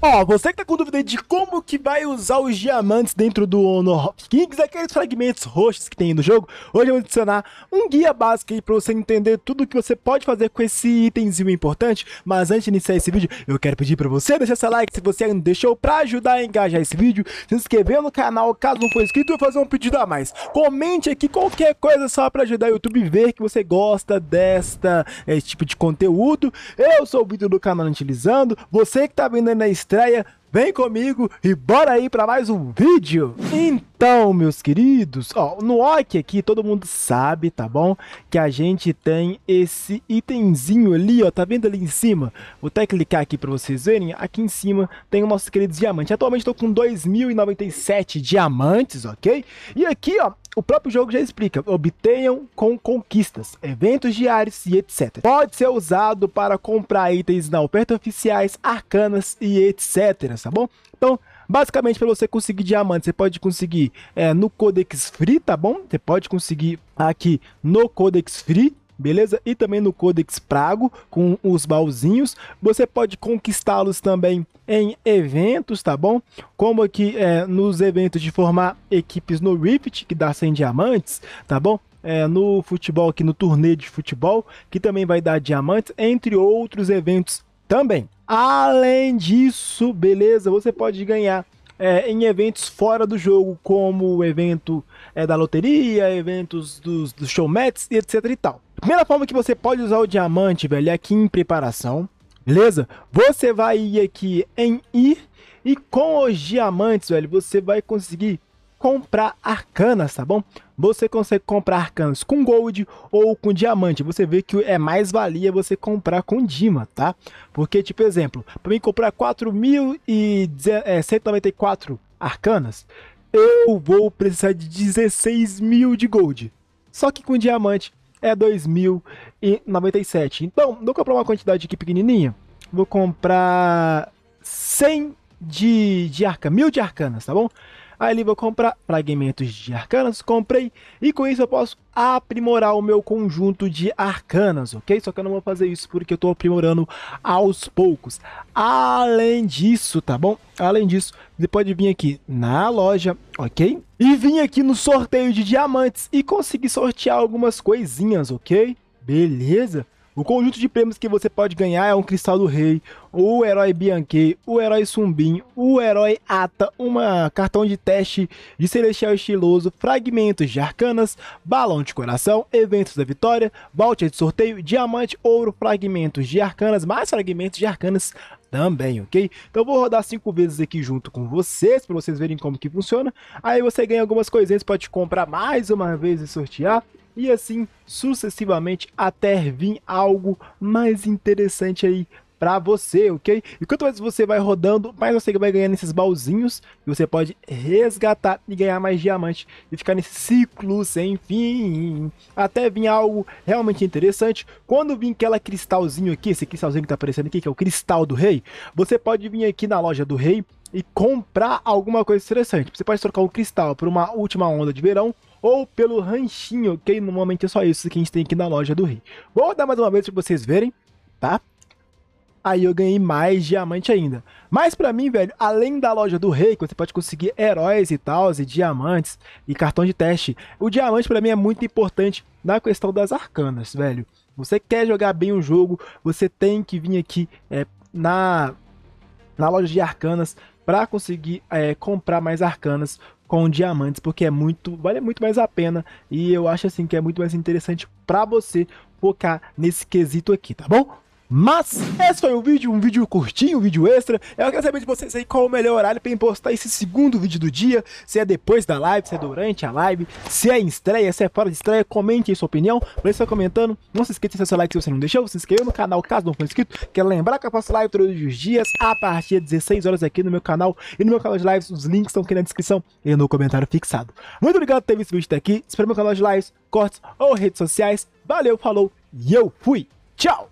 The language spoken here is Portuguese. Ó, você que tá com dúvida de como que vai usar os diamantes dentro do Honor of Kings, aqueles fragmentos roxos que tem aí no jogo, hoje eu vou adicionar um guia básico aí pra você entender tudo o que você pode fazer com esse itemzinho importante. Mas antes de iniciar esse vídeo, eu quero pedir pra você deixar seu like se você ainda não deixou, pra ajudar a engajar esse vídeo, se inscrever no canal caso não for inscrito, e fazer um pedido a mais. Comente aqui qualquer coisa só pra ajudar o YouTube a ver que você gosta desse tipo de conteúdo. Eu sou o Vitor do canal Inutilizando, você que tá vendo aí na estreia, vem comigo e bora aí para mais um vídeo. Então, meus queridos, ó, no OC aqui todo mundo sabe, tá bom? Que a gente tem esse itemzinho ali, ó, tá vendo ali em cima? Vou até clicar aqui para vocês verem, aqui em cima tem o nosso querido diamante. Atualmente estou com 2097 diamantes, ok? E aqui, ó, o próprio jogo já explica, obtenham com conquistas, eventos diários e etc. Pode ser usado para comprar itens na oferta oficiais, arcanas e etc, tá bom? Então, basicamente, para você conseguir diamante, você pode conseguir no Codex Free, tá bom? Você pode conseguir aqui no Codex Free, beleza? E também no Codex Prago, com os baúzinhos. Você pode conquistá-los também em eventos, tá bom? Como aqui nos eventos de formar equipes no Rift, que dá 100 diamantes, tá bom? No futebol, aqui no torneio de futebol, que também vai dar diamantes, entre outros eventos também. Além disso, beleza? Você pode ganhar em eventos fora do jogo, como o evento da loteria, eventos dos showmats, etc e tal. Primeira forma que você pode usar o diamante, velho, é aqui em preparação, beleza? Você vai ir aqui em ir, e com os diamantes, velho, você vai conseguir comprar arcanas, tá bom? Você consegue comprar arcanas com gold ou com diamante. Você vê que é mais valia você comprar com dima, tá? Porque, tipo, exemplo, para mim comprar 4.194 arcanas, eu vou precisar de 16 mil de gold. Só que com diamante é 2.097. Então, vou comprar uma quantidade aqui pequenininha. Vou comprar 100 de arcanas, 1000 de arcanas, tá bom? Aí vou comprar fragmentos de arcanas, comprei, e com isso eu posso aprimorar o meu conjunto de arcanas, ok? Só que eu não vou fazer isso porque eu tô aprimorando aos poucos. Além disso, tá bom? Além disso, você pode vir aqui na loja, ok? E vir aqui no sorteio de diamantes e conseguir sortear algumas coisinhas, ok? Beleza? O conjunto de prêmios que você pode ganhar é um Cristal do Rei, o herói Bianchê, o herói Zumbin, o herói Ata, uma cartão de teste de Celestial estiloso, fragmentos de arcanas, balão de coração, eventos da vitória, voucher de sorteio, diamante, ouro, fragmentos de arcanas, mais fragmentos de arcanas também, ok? Então vou rodar 5 vezes aqui junto com vocês, para vocês verem como que funciona. Aí você ganha algumas coisinhas, pode comprar mais uma vez e sortear. E assim sucessivamente até vir algo mais interessante aí pra você, ok? E quanto mais você vai rodando, mais você vai ganhando esses baúzinhos. E você pode resgatar e ganhar mais diamante. E ficar nesse ciclo sem fim. Até vir algo realmente interessante. Quando vir aquela cristalzinho aqui, esse cristalzinho que tá aparecendo aqui, que é o Cristal do Rei. Você pode vir aqui na loja do Rei e comprar alguma coisa interessante. Você pode trocar o cristal por uma última onda de verão. Ou pelo ranchinho, ok? No momento é só isso que a gente tem aqui na loja do Rio. Vou dar mais uma vez para vocês verem, tá? Aí eu ganhei mais diamante ainda. Mas pra mim, velho, além da loja do rei, que você pode conseguir heróis e tal, e diamantes, e cartão de teste, o diamante pra mim é muito importante na questão das arcanas, velho. Você quer jogar bem o jogo, você tem que vir aqui na loja de arcanas pra conseguir comprar mais arcanas com diamantes, porque vale muito mais a pena, e eu acho assim que é muito mais interessante para você focar nesse quesito aqui, tá bom? Mas esse foi o vídeo, um vídeo curtinho, um vídeo extra. Eu quero saber de vocês aí qual o melhor horário para postar esse segundo vídeo do dia. Se é depois da live, se é durante a live, se é em estreia, se é fora de estreia. Comente aí sua opinião, pra estar comentando. Não se esqueça de deixar seu like se você não deixou. Se inscreva no canal caso não for inscrito. Quero lembrar que eu faço live todos os dias a partir das 16 horas aqui no meu canal. E no meu canal de lives, os links estão aqui na descrição e no comentário fixado. Muito obrigado por ter visto esse vídeo até aqui. Espero meu canal de lives, cortes ou redes sociais. Valeu, falou e eu fui. Tchau!